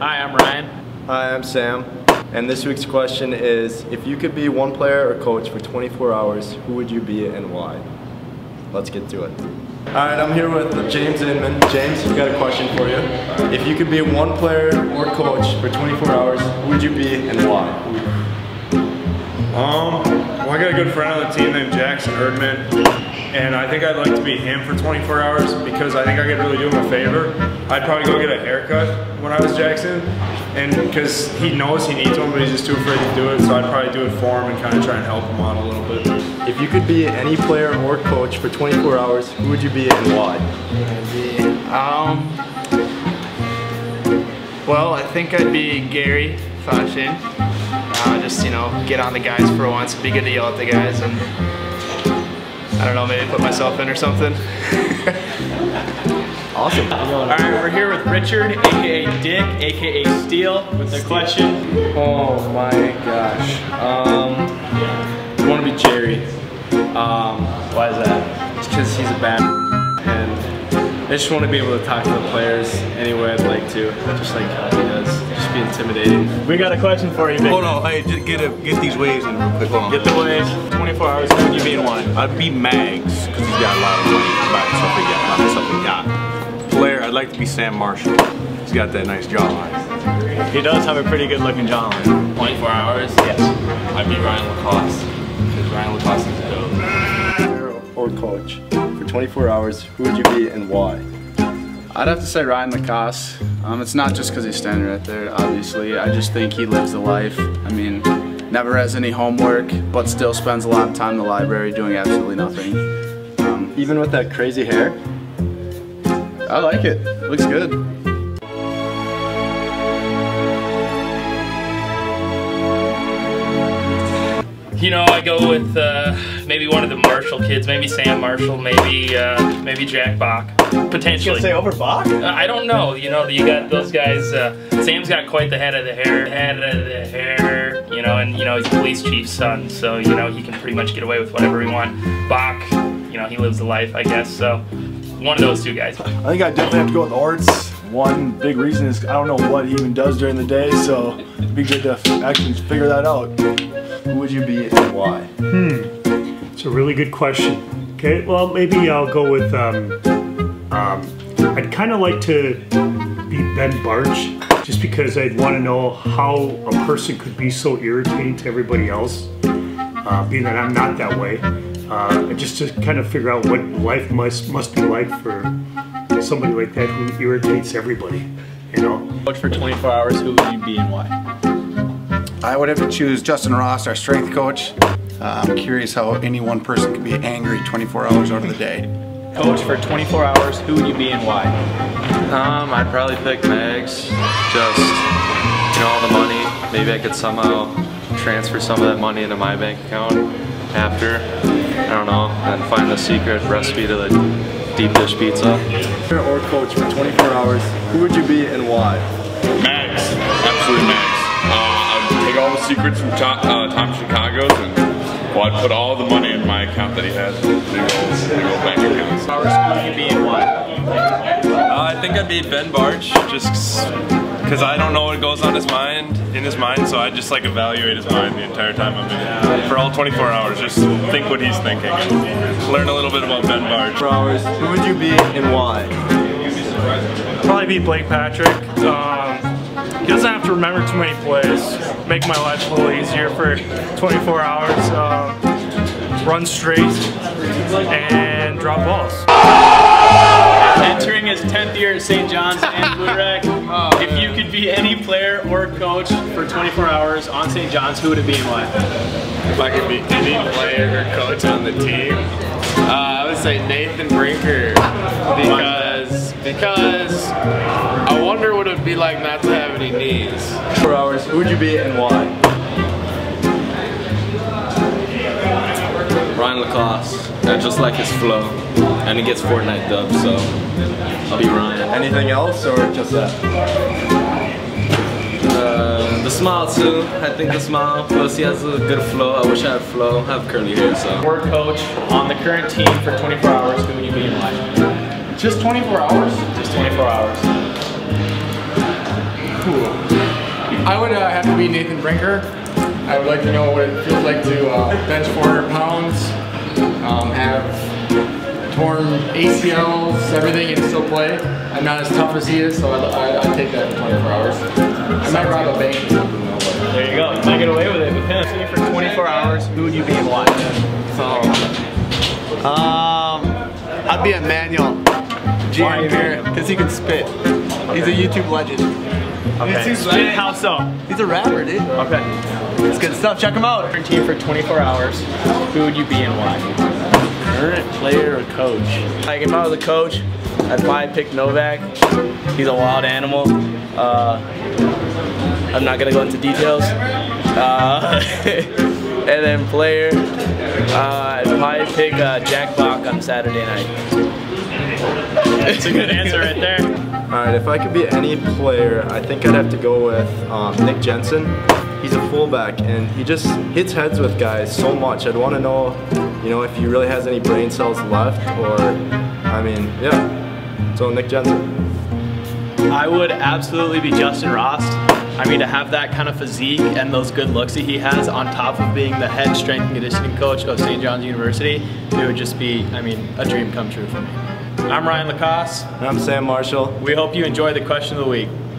Hi, I'm Ryan. Hi, I'm Sam. And this week's question is, if you could be one player or coach for 24 hours, who would you be and why? Let's get to it. Alright, I'm here with James Inman. James, we've got a question for you. If you could be one player or coach for 24 hours, who would you be and why? Well, I got a good friend on the team named Jackson Erdman, and I think I'd like to be him for 24 hours because I think I could really do him a favor. I'd probably go get a haircut when I was Jackson, and because he knows he needs one, but he's just too afraid to do it, so I'd probably do it for him and kind of try and help him out a little bit. If you could be any player or coach for 24 hours, who would you be and why? Well, I think I'd be Gary Fashion. Just, you know, get on the guys for once, be good to yell at the guys, and I don't know, maybe put myself in or something. Awesome. Alright, we're here with Richard, aka Dick, aka Steel, with their question. Oh my gosh. I want to be Jerry. Why is that? It's because he's a bad and I just want to be able to talk to the players any way I'd like to, just like how he does. Be intimidating. We got a question for you, Nick. Hold on, hey, just get these waves in real quick. Hold on. Get the waves. 24 hours. Who would you be in one? I'd be Mags, because he's got a lot of money. He's buying himself a yacht, buying himself a yacht. Blair, I'd like to be Sam Marshall. He's got that nice jawline. He does have a pretty good looking jawline. 24 hours? Yes. I'd be Ryan Lacoste, because Ryan Lacoste is a dope. Or coach. For 24 hours, who would you be and why? I'd have to say Ryan Lacoste. It's not just because he's standing right there, obviously. I just think he lives the life. I mean, never has any homework, but still spends a lot of time in the library doing absolutely nothing. Even with that crazy hair? I like it. Looks good. You know, I go with maybe one of the Marshall kids, maybe Sam Marshall, maybe Jack Bach, potentially. You gonna say over Bach? I don't know. You know, you got those guys. Sam's got quite the head of the hair. You know, and you know he's a police chief's son, so you know he can pretty much get away with whatever he wants. Bach, you know, he lives the life, I guess. So, one of those two guys. I think I definitely have to go with arts. One big reason is I don't know what he even does during the day, so it'd be good to actually figure that out. Who would you be and why? It's a really good question. Okay, well maybe I'll go with, I'd kind of like to be Ben Bartsch, just because I'd want to know how a person could be so irritating to everybody else, being that I'm not that way. Just to kind of figure out what life must be like for somebody like that who irritates everybody, you know? But for 24 hours, who would you be and why? I would have to choose Justin Ross, our strength coach. I'm curious how any one person could be angry 24 hours out of the day. Coach, for 24 hours, who would you be and why? I'd probably pick Mags. Just, you know, all the money. Maybe I could somehow transfer some of that money into my bank account after. I don't know, and find the secret recipe to the deep dish pizza. Or coach, for 24 hours, who would you be and why? Mags, absolutely Mags. Take all the secrets from Tom Chicago's, and well, I'd put all the money in my account that he has. Big old bank accounts. How risky would you be and why? I think I'd be Ben Bartsch, just because I don't know what goes on in his mind, so I just like evaluate his mind the entire time I'm in it. For all 24 hours, just think what he's thinking. Learn a little bit about Ben Bartsch. For hours, who would you be and why? Probably be Blake Patrick. He doesn't have to remember too many plays. Make my life a little easier for 24 hours. Run straight and drop balls. Entering his 10th year at St. John's and Blue Rack, if you could be any player or coach for 24 hours on St. John's, who would it be and why? If I could be any player or coach on the team, I would say Nathan Brinker because I wonder what it would be like not to have any knees. 4 hours, who would you be and why? Ryan Lacoste. I just like his flow, and he gets Fortnite dubs, so I'll be Ryan. Anything else, or just that? The smile too. I think the smile. Plus, he has a good flow. I wish I had flow. I have curly hair, so. Or coach on the current team for 24 hours, who would you be and why? Just 24 hours? Just 24 hours. Cool. I would have to be Nathan Brinker. I would like to know what it feels like to bench 400 pounds, have torn ACLs, everything, and still play. I'm not as tough as he is, so I'd take that in 24 hours. I might rob a bank or something, though. But there you go. You might get away with it with him. For 24 hours, who would you be and why? So, I'd be Emmanuel. Jerry, because he can spit. He's a YouTube legend. Okay. Spit? How so? He's a rapper, dude. Okay. It's good stuff. Check him out. Team for 24 hours. Who would you be and why? Current player or coach? Like if I was a coach, I'd probably pick Novak. He's a wild animal. I'm not gonna go into details. And then player, I'd probably pick Jack Bach on Saturday night. That's a good answer right there. Alright, if I could be any player, I think I'd have to go with Nick Jensen. He's a fullback and he just hits heads with guys so much. I'd want to know, you know, if he really has any brain cells left or, I mean, yeah. So Nick Jensen. I would absolutely be Justin Ross. I mean, to have that kind of physique and those good looks that he has on top of being the head strength and conditioning coach of St. John's University, it would just be, I mean, a dream come true for me. I'm Ryan Lacoste. And I'm Sam Marshall. We hope you enjoy the question of the week.